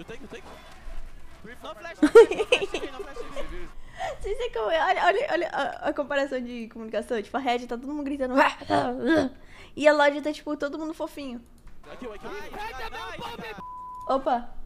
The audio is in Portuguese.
You take. No flash, no flash. Vocês sabem como é? Olha a comparação de comunicação. Tipo, a Red tá todo mundo gritando. E a Lodge tá, tipo, todo mundo fofinho. Opa.